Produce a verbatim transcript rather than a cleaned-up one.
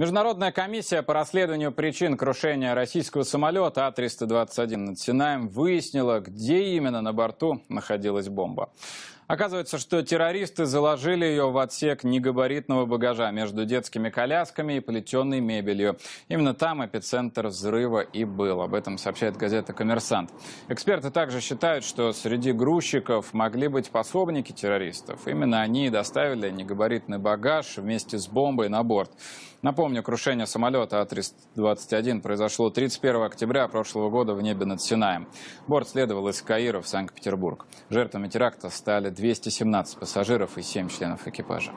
Международная комиссия по расследованию причин крушения российского самолета А триста двадцать один над Синаем выяснила, где именно на борту находилась бомба. Оказывается, что террористы заложили ее в отсек негабаритного багажа между детскими колясками и плетеной мебелью. Именно там эпицентр взрыва и был. Об этом сообщает газета «Коммерсант». Эксперты также считают, что среди грузчиков могли быть пособники террористов. Именно они и доставили негабаритный багаж вместе с бомбой на борт. Напомню, крушение самолета А триста двадцать один произошло тридцать первого октября прошлого года в небе над Синаем. Борт следовал из Каира в Санкт-Петербург. Жертвами теракта стали двести семнадцать пассажиров и семь членов экипажа.